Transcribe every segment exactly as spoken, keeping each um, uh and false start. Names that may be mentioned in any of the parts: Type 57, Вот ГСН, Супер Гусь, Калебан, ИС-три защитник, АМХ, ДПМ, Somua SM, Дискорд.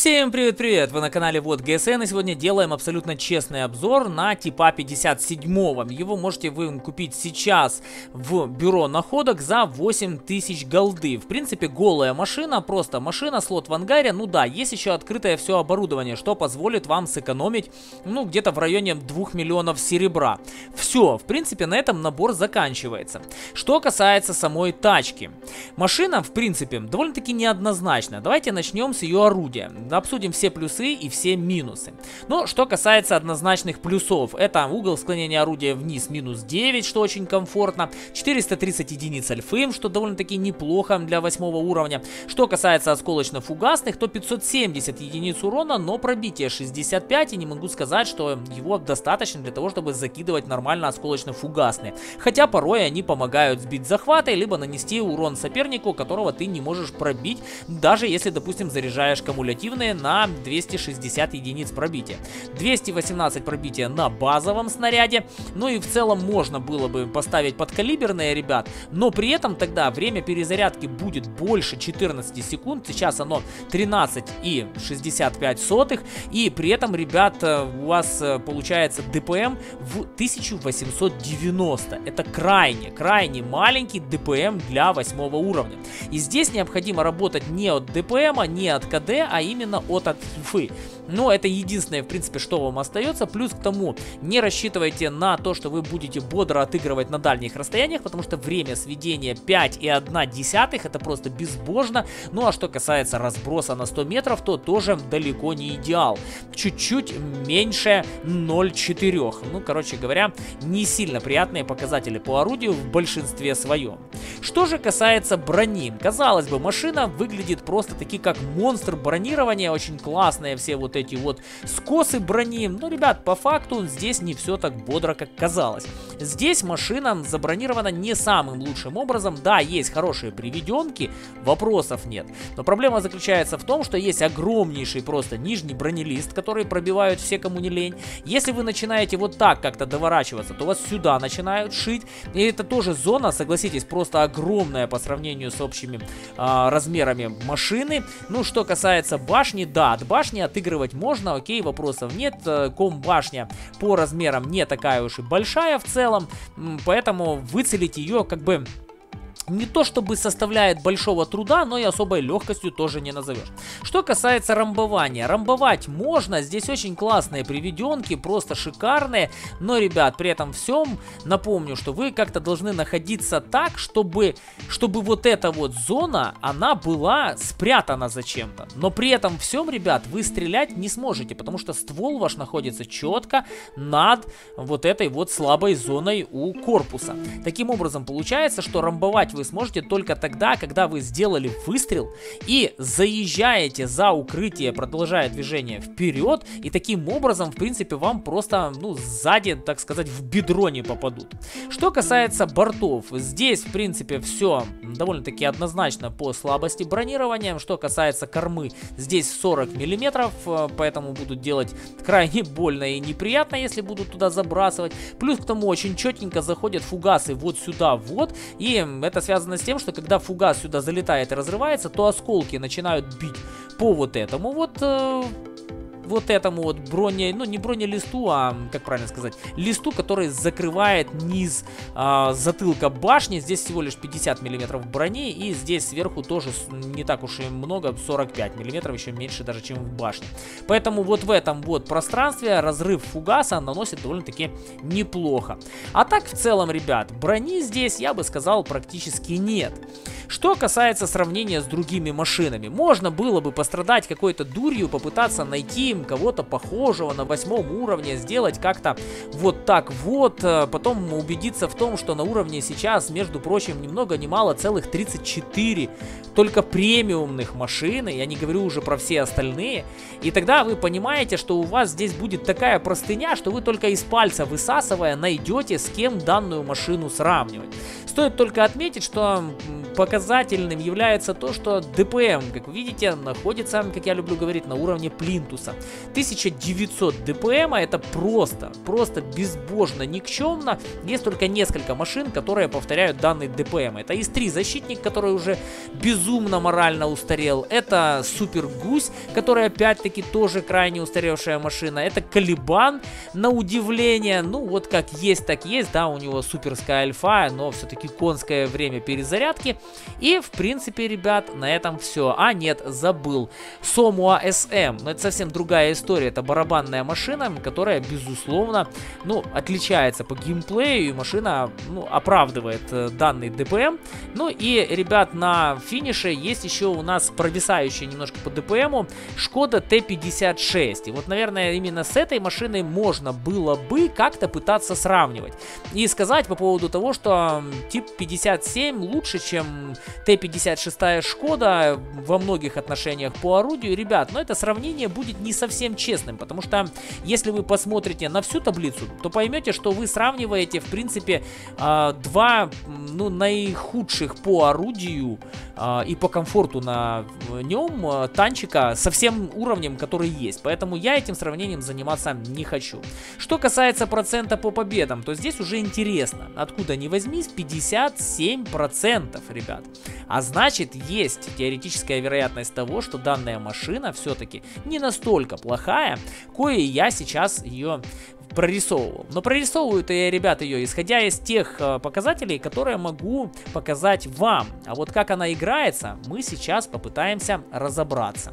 Всем привет-привет! Вы на канале Вот ГСН, и сегодня делаем абсолютно честный обзор на типа пятьдесят семь. Его можете вы купить сейчас в бюро находок за восемь тысяч голды. В принципе, голая машина, просто машина, слот в ангаре. Ну да, есть еще открытое все оборудование, что позволит вам сэкономить, ну, где-то в районе двух миллионов серебра. Все, в принципе, на этом набор заканчивается. Что касается самой тачки. Машина, в принципе, довольно-таки неоднозначная. Давайте начнем с ее орудия. Обсудим все плюсы и все минусы. Но что касается однозначных плюсов, это угол склонения орудия вниз минус девять, что очень комфортно, четыреста тридцать единиц альфы, что довольно-таки неплохо для восьмого уровня. Что касается осколочно-фугасных, то пятьсот семьдесят единиц урона, но пробитие шестьдесят пять, и не могу сказать, что его достаточно для того, чтобы закидывать нормально осколочно-фугасные. Хотя порой они помогают сбить захваты, либо нанести урон сопернику, которого ты не можешь пробить, даже если, допустим, заряжаешь кумулятивный на двести шестьдесят единиц пробития. двести восемнадцать пробития на базовом снаряде. Ну и в целом можно было бы поставить подкалиберные, ребят, но при этом тогда время перезарядки будет больше четырнадцати секунд. Сейчас оно тринадцать и шестьдесят пять сотых. И при этом, ребят, у вас получается ДПМ в тысячу восемьсот девяносто. Это крайне, крайне маленький ДПМ для восьмого уровня. И здесь необходимо работать не от ДПМа, не от КД, а именно именно от альфы. Но это единственное, в принципе, что вам остается. Плюс к тому, не рассчитывайте на то, что вы будете бодро отыгрывать на дальних расстояниях, потому что время сведения пять и одна десятых, это просто безбожно. Ну а что касается разброса на сто метров, то тоже далеко не идеал. Чуть-чуть меньше ноль целых четырех десятых. Ну, короче говоря, не сильно приятные показатели по орудию в большинстве своем. Что же касается брони. Казалось бы, машина выглядит просто-таки как монстр бронирования. Очень классные все вот эти эти вот скосы брони. Но, ребят, по факту здесь не все так бодро, как казалось. Здесь машина забронирована не самым лучшим образом. Да, есть хорошие приведенки, вопросов нет. Но проблема заключается в том, что есть огромнейший просто нижний бронелист, который пробивают все, кому не лень. Если вы начинаете вот так как-то доворачиваться, то вас сюда начинают шить. И это тоже зона, согласитесь, просто огромная по сравнению с общими а, размерами машины. Ну, что касается башни, да, от башни отыгрывается можно, окей, вопросов нет. Комбашня по размерам не такая уж и большая в целом, поэтому выцелить ее как бы не то чтобы составляет большого труда, но и особой легкостью тоже не назовешь. Что касается ромбования. Ромбовать можно, здесь очень классные приведенки, просто шикарные. Но, ребят, при этом всем напомню, что вы как-то должны находиться так, чтобы, чтобы вот эта вот зона, она была спрятана зачем-то. Но при этом всем, ребят, вы стрелять не сможете, потому что ствол ваш находится четко над вот этой вот слабой зоной у корпуса. Таким образом, получается, что ромбовать вы Вы сможете только тогда, когда вы сделали выстрел и заезжаете за укрытие, продолжая движение вперед, и таким образом, в принципе, вам просто, ну, сзади, так сказать, в бедро не попадут. Что касается бортов, здесь, в принципе, все довольно-таки однозначно по слабости бронирования. Что касается кормы, здесь сорок миллиметров, поэтому будут делать крайне больно и неприятно, если будут туда забрасывать. Плюс к тому, очень четенько заходят фугасы вот сюда вот, и это связано с тем, что когда фугас сюда залетает и разрывается, то осколки начинают бить по вот этому вот... Э вот этому вот броне, ну не бронелисту, а, как правильно сказать, листу, который закрывает низ э, затылка башни. Здесь всего лишь пятьдесят миллиметров брони, и здесь сверху тоже не так уж и много, сорок пять миллиметров, еще меньше даже, чем в башне. Поэтому вот в этом вот пространстве разрыв фугаса наносит довольно-таки неплохо. А так в целом, ребят, брони здесь, я бы сказал, практически нет. Что касается сравнения с другими машинами, можно было бы пострадать какой-то дурью, попытаться найти кого-то похожего на восьмом уровне, сделать как-то вот так вот, потом убедиться в том, что на уровне сейчас, между прочим, ни много ни мало целых тридцать четыре только премиумных машины, я не говорю уже про все остальные, и тогда вы понимаете, что у вас здесь будет такая простыня, что вы только из пальца высасывая найдете, с кем данную машину сравнивать. Стоит только отметить, что показательным является то, что ДПМ, как вы видите, находится, как я люблю говорить, на уровне плинтуса. тысяча девятьсот ДПМ, это просто, просто безбожно, никчемно. Есть только несколько машин, которые повторяют данный ДПМ. Это ИС-три защитник, который уже безумно морально устарел. Это Супер Гусь, который опять-таки тоже крайне устаревшая машина. Это Калебан, на удивление. Ну вот как есть, так есть. Да, у него суперская альфа, но все-таки конское время перезарядки. И в принципе, ребят, на этом все. А нет, забыл. Somua эс эм. Но это совсем другая история. Это барабанная машина, которая безусловно, ну, отличается по геймплею. И машина, ну, оправдывает э, данный ДПМ. Ну и, ребят, на финише есть еще у нас провисающая немножко по ДПМу Шкода Т пятьдесят шесть. И вот, наверное, именно с этой машиной можно было бы как-то пытаться сравнивать. И сказать по поводу того, что тип пятьдесят семь лучше, чем Т пятьдесят шесть Шкода во многих отношениях по орудию. Ребят, но это сравнение будет не совсем честным, потому что если вы посмотрите на всю таблицу, то поймете, что вы сравниваете, в принципе, два, ну, наихудших по орудию и по комфорту на нем танчика со всем уровнем, который есть. Поэтому я этим сравнением заниматься не хочу. Что касается процента по победам, то здесь уже интересно, откуда ни возьмись, пятьдесят семь процентов, ребят. А значит, есть теоретическая вероятность того, что данная машина все-таки не настолько плохая, кое я сейчас ее прорисовывал. Но прорисовываю-то я, ребят, ее исходя из тех э, показателей, которые могу показать вам. А вот как она играется, мы сейчас попытаемся разобраться.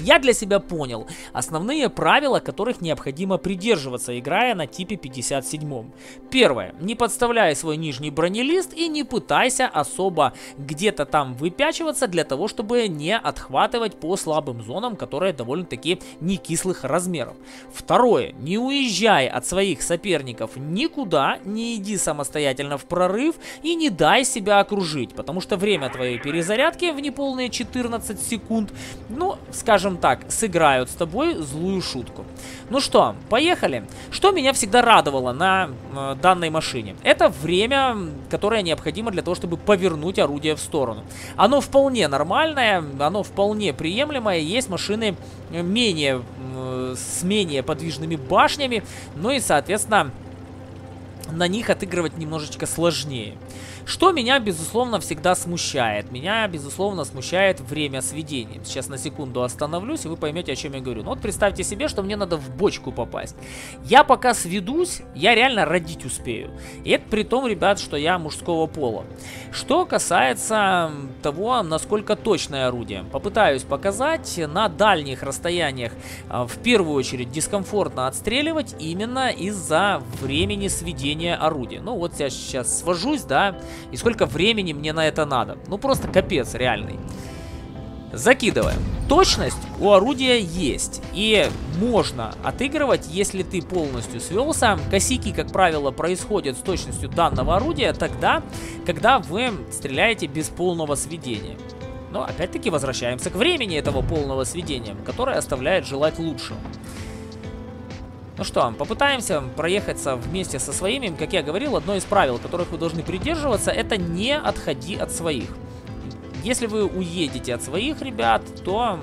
Я для себя понял основные правила, которых необходимо придерживаться, играя на типе пятьдесят семь. Первое. Не подставляй свой нижний бронелист и не пытайся особо где-то там выпячиваться для того, чтобы не отхватывать по слабым зонам, которые довольно-таки не кислых размеров. Второе. Не уезжай от своих соперников никуда, не иди самостоятельно в прорыв и не дай себя окружить, потому что время твоей перезарядки в неполные четырнадцать секунд, ну, скажем, так, сыграют с тобой злую шутку. Ну что, поехали. Что меня всегда радовало на э, данной машине, это время, которое необходимо для того, чтобы повернуть орудие в сторону. Оно вполне нормальное, оно вполне приемлемое. Есть машины менее, э, с менее подвижными башнями, ну и, соответственно, на них отыгрывать немножечко сложнее. Что меня, безусловно, всегда смущает. Меня, безусловно, смущает время сведения. Сейчас на секунду остановлюсь, и вы поймете, о чем я говорю. Ну вот представьте себе, что мне надо в бочку попасть. Я пока сведусь, я реально родить успею. И это при том, ребят, что я мужского пола. Что касается того, насколько точное орудие. Попытаюсь показать. На дальних расстояниях в первую очередь дискомфортно отстреливать именно из-за времени сведения орудия. Ну вот я сейчас свожусь, да, и сколько времени мне на это надо. Ну просто капец реальный. Закидываем. Точность у орудия есть. И можно отыгрывать, если ты полностью свелся. Косяки, как правило, происходят с точностью данного орудия тогда, когда вы стреляете без полного сведения. Но опять-таки возвращаемся к времени этого полного сведения, которое оставляет желать лучшего. Ну что, попытаемся проехаться вместе со своими. Как я говорил, одно из правил, которых вы должны придерживаться, это не отходи от своих. Если вы уедете от своих, ребят, то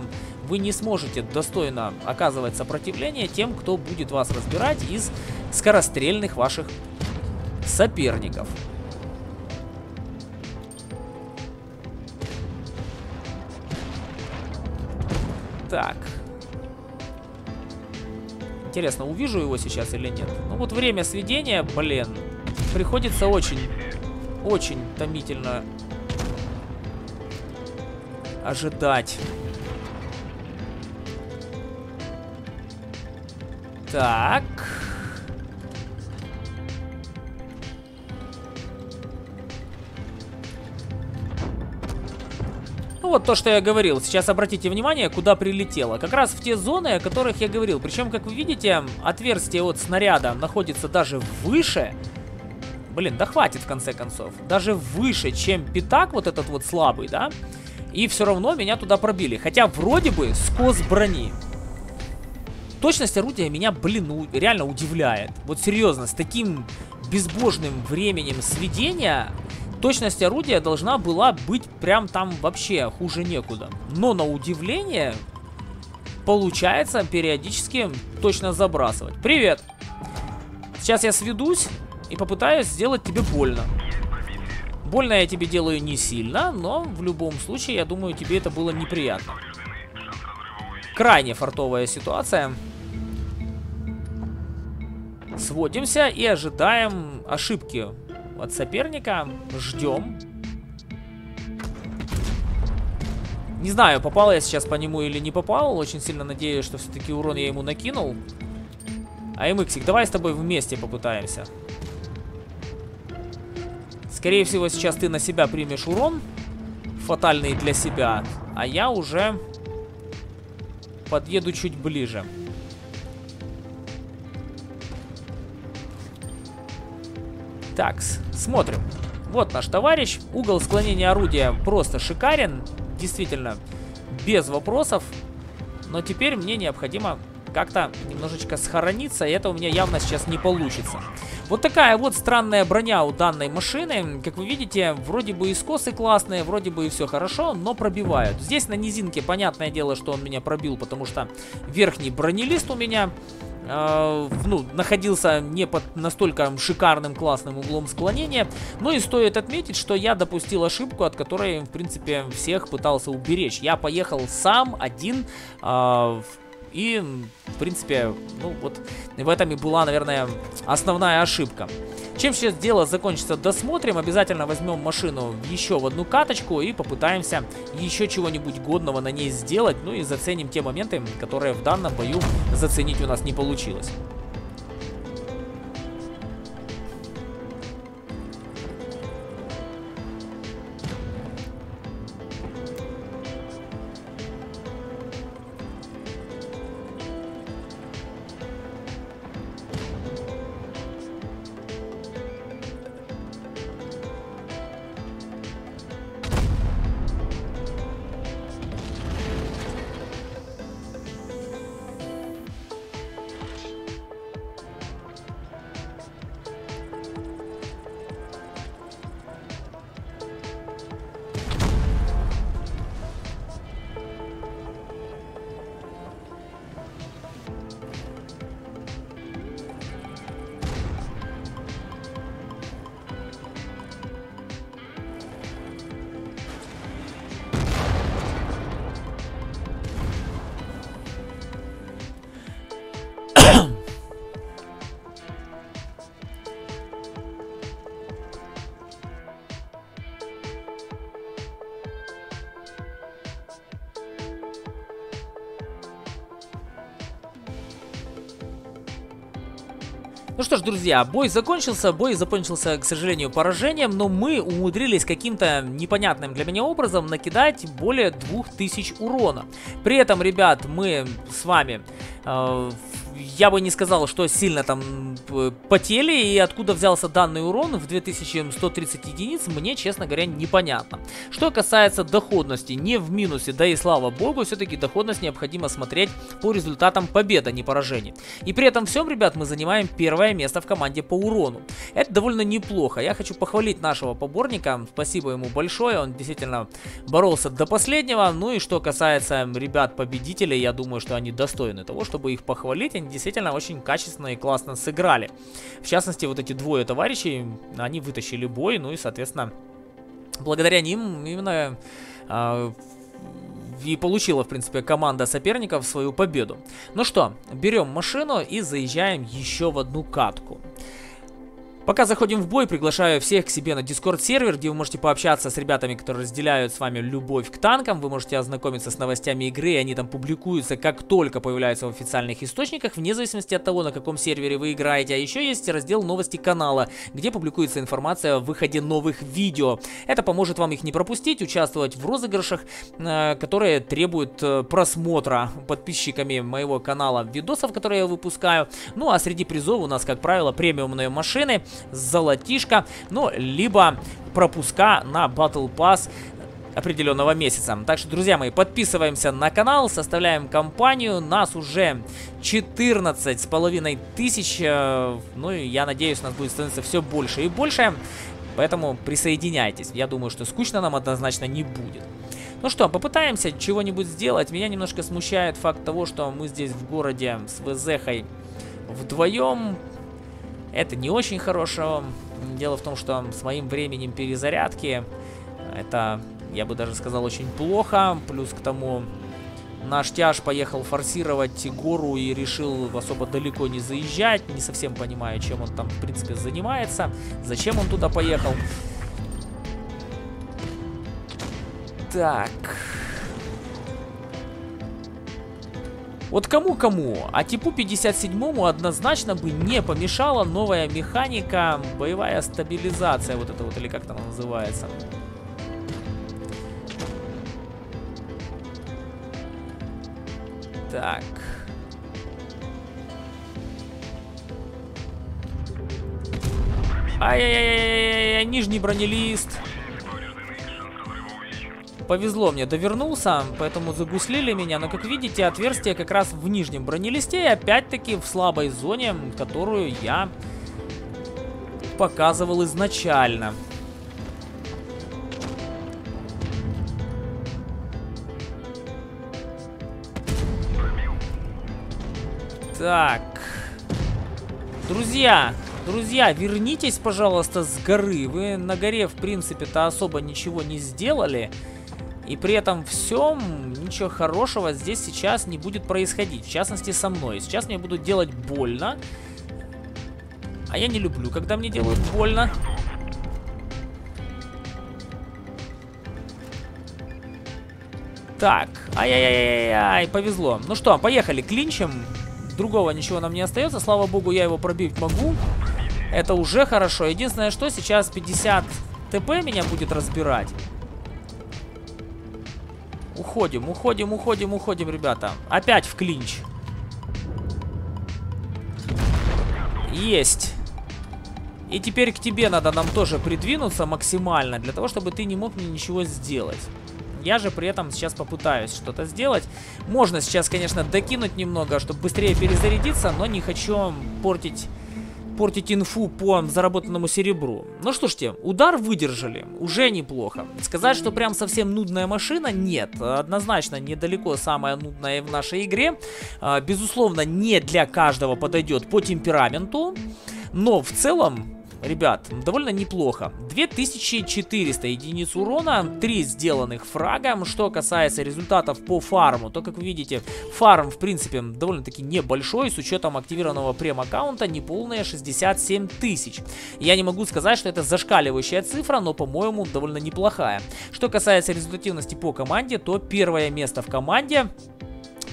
вы не сможете достойно оказывать сопротивление тем, кто будет вас разбирать из скорострельных ваших соперников. Так. Интересно, увижу его сейчас или нет? Ну вот время сведения, блин, приходится очень, очень томительно ожидать. Так. Вот то, что я говорил. Сейчас обратите внимание, куда прилетело. Как раз в те зоны, о которых я говорил. Причем, как вы видите, отверстие от снаряда находится даже выше. Блин, да хватит в конце концов. Даже выше, чем пятак вот этот вот слабый, да? И все равно меня туда пробили. Хотя вроде бы скос брони. Точность орудия меня, блин, реально удивляет. Вот серьезно, с таким безбожным временем сведения... Точность орудия должна была быть прям там вообще хуже некуда. Но на удивление получается периодически точно забрасывать. Привет! Сейчас я сведусь и попытаюсь сделать тебе больно. Больно я тебе делаю не сильно, но в любом случае, я думаю, тебе это было неприятно. Крайне фартовая ситуация. Сводимся и ожидаем ошибки от соперника. Ждем. Не знаю, попал я сейчас по нему или не попал. Очень сильно надеюсь, что все-таки урон я ему накинул. АМХик, давай с тобой вместе попытаемся. Скорее всего, сейчас ты на себя примешь урон. Фатальный для себя. А я уже подъеду чуть ближе. Так, смотрим. Вот наш товарищ. Угол склонения орудия просто шикарен. Действительно, без вопросов. Но теперь мне необходимо как-то немножечко схорониться. И это у меня явно сейчас не получится. Вот такая вот странная броня у данной машины. Как вы видите, вроде бы и скосы классные, вроде бы и все хорошо, но пробивают. Здесь на низинке, понятное дело, что он меня пробил, потому что верхний бронелист у меня... Э, ну, находился не под настолько шикарным классным углом склонения. Ну и стоит отметить, что я допустил ошибку, от которой, в принципе, всех пытался уберечь. Я поехал сам, один, э, и, в принципе, ну вот в этом и была, наверное, основная ошибка. Чем сейчас дело закончится, досмотрим. Обязательно возьмем машину еще в одну каточку и попытаемся еще чего-нибудь годного на ней сделать. Ну и заценим те моменты, которые в данном бою заценить у нас не получилось. Ну что ж, друзья, бой закончился, бой закончился, к сожалению, поражением, но мы умудрились каким-то непонятным для меня образом накидать более двух тысяч урона. При этом, ребят, мы с вами... Э Я бы не сказал, что сильно там потели, и откуда взялся данный урон в две тысячи сто тридцать единиц, мне, честно говоря, непонятно. Что касается доходности, не в минусе, да и слава богу, все-таки доходность необходимо смотреть по результатам побед, а не поражений. И при этом всем, ребят, мы занимаем первое место в команде по урону. Это довольно неплохо, я хочу похвалить нашего поборника, спасибо ему большое, он действительно боролся до последнего. Ну и что касается ребят-победителей, я думаю, что они достойны того, чтобы их похвалить. Действительно очень качественно и классно сыграли. В частности, вот эти двое товарищей, они вытащили бой, ну и, соответственно, благодаря ним именно... Э, и получила, в принципе, команда соперников свою победу. Ну что, берем машину и заезжаем еще в одну катку. Пока заходим в бой, приглашаю всех к себе на дискорд-сервер, где вы можете пообщаться с ребятами, которые разделяют с вами любовь к танкам. Вы можете ознакомиться с новостями игры, и они там публикуются, как только появляются в официальных источниках, вне зависимости от того, на каком сервере вы играете. А еще есть раздел новости канала, где публикуется информация о выходе новых видео. Это поможет вам их не пропустить, участвовать в розыгрышах, которые требуют просмотра подписчиками моего канала видосов, которые я выпускаю. Ну а среди призов у нас, как правило, премиумные машины, золотишко, ну, либо пропуска на Battle Pass определенного месяца. Так что, друзья мои, подписываемся на канал, составляем компанию. Нас уже четырнадцать с половиной тысяч. Ну, и я надеюсь, нас будет становиться все больше и больше. Поэтому присоединяйтесь. Я думаю, что скучно нам однозначно не будет. Ну что, попытаемся чего-нибудь сделать. Меня немножко смущает факт того, что мы здесь в городе с ВЗХой вдвоем. Это не очень хорошо. Дело в том, что с моим временем перезарядки это, я бы даже сказал, очень плохо. Плюс к тому, наш тяж поехал форсировать гору и решил особо далеко не заезжать. Не совсем понимаю, чем он там, в принципе, занимается. Зачем он туда поехал? Так. Вот кому-кому, а типу пятьдесят седьмому однозначно бы не помешала новая механика, боевая стабилизация, вот это вот, или как там она называется. Так. Ай-яй-яй-яй-яй, нижний бронелист. Повезло мне, довернулся, поэтому загуслили меня, но, как видите, отверстие как раз в нижнем бронелисте и опять-таки в слабой зоне, которую я показывал изначально. Так, друзья... Друзья, вернитесь, пожалуйста, с горы. Вы на горе, в принципе-то, особо ничего не сделали. И при этом всем ничего хорошего здесь сейчас не будет происходить. В частности, со мной. Сейчас мне будут делать больно. А я не люблю, когда мне делают больно. Так, ай-яй-яй-яй, повезло. Ну что, поехали, клинчем. Другого ничего нам не остается. Слава богу, я его пробить могу. Это уже хорошо. Единственное, что сейчас пятьдесят ТП меня будет разбирать. Уходим, уходим, уходим, уходим, ребята. Опять в клинч. Есть. И теперь к тебе надо нам тоже придвинуться максимально, для того, чтобы ты не мог мне ничего сделать. Я же при этом сейчас попытаюсь что-то сделать. Можно сейчас, конечно, докинуть немного, чтобы быстрее перезарядиться, но не хочу портить, портить инфу по заработанному серебру. Ну что ж те, удар выдержали. Уже неплохо. Сказать, что прям совсем нудная машина, нет. Однозначно недалеко самая нудная в нашей игре. Безусловно, не для каждого подойдет по темпераменту, но в целом... Ребят, довольно неплохо. две тысячи четыреста единиц урона, три сделанных фрагом. Что касается результатов по фарму, то, как вы видите, фарм, в принципе, довольно-таки небольшой. С учетом активированного прем-аккаунта неполные шестьдесят семь тысяч. Я не могу сказать, что это зашкаливающая цифра, но, по-моему, довольно неплохая. Что касается результативности по команде, то первое место в команде...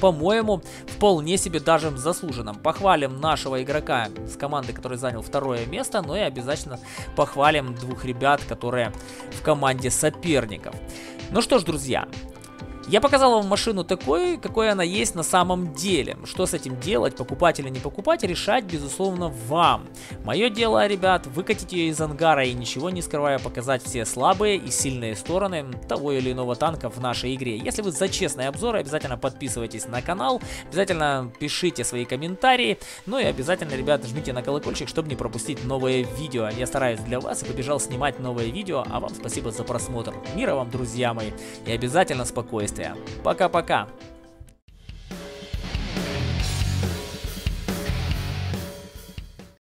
По-моему, вполне себе даже заслуженным. Похвалим нашего игрока с команды, который занял второе место, но и обязательно похвалим двух ребят, которые в команде соперников. Ну что ж, друзья, я показал вам машину такой, какой она есть на самом деле. Что с этим делать, покупать или не покупать, решать, безусловно, вам. Мое дело, ребят, выкатить ее из ангара и, ничего не скрывая, показать все слабые и сильные стороны того или иного танка в нашей игре. Если вы за честные обзоры, обязательно подписывайтесь на канал, обязательно пишите свои комментарии, ну и обязательно, ребят, жмите на колокольчик, чтобы не пропустить новые видео. Я стараюсь для вас и побежал снимать новые видео, а вам спасибо за просмотр. Мира вам, друзья мои, и обязательно спокойствия. Пока-пока!